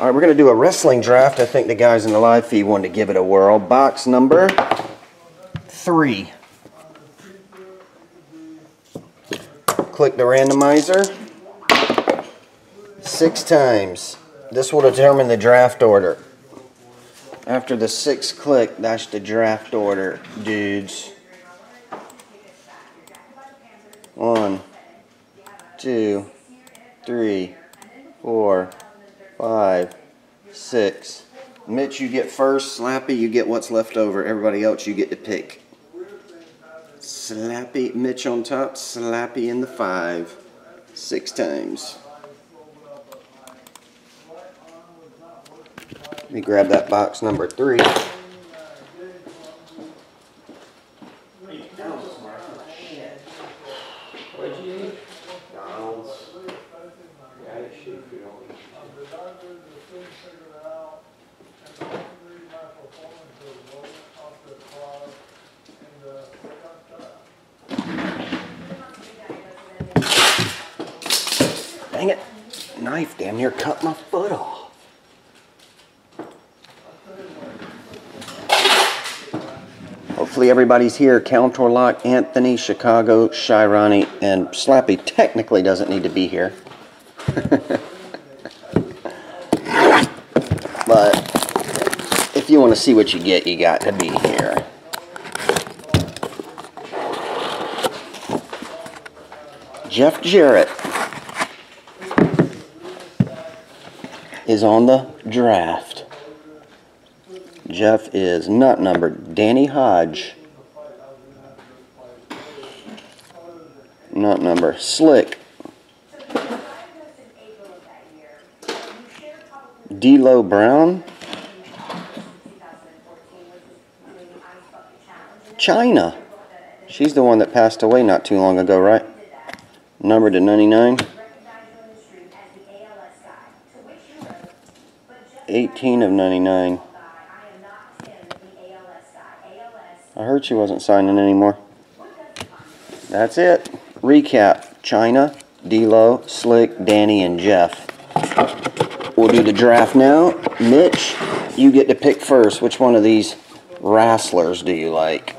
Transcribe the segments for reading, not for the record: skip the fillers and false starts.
All right, we're going to do a wrestling draft. I think the guys in the live feed wanted to give it a whirl. Box number 3. Click the randomizer 6 times. This will determine the draft order. After the 6th click, that's the draft order, dudes. 1, 2, 3, 4, 5, 6. Mitch, you get first. Slappy, you get what's left over. Everybody else, you get to pick. Slappy, Mitch on top, Slappy in the 5. 6 times. Let me grab that box number 3. Dang it, knife damn near cut my foot off. Hopefully everybody's here. Counterlock, Anthony, Chicago, Shirani, and Slappy technically doesn't need to be here. But if you want to see what you get, you got to be here. Jeff Jarrett is on the draft. Jeff is not numbered. Danny Hodge, not numbered. Slick. D-Lo Brown. Chyna. She's the one that passed away not too long ago, right? Numbered to 99. 18 of 99. I heard she wasn't signing anymore. That's it. Recap. Chyna, D-Lo, Slick, Danny, and Jeff. We'll do the draft now. Mitch, you get to pick first. Which one of these wrestlers do you like?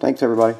Thanks, everybody.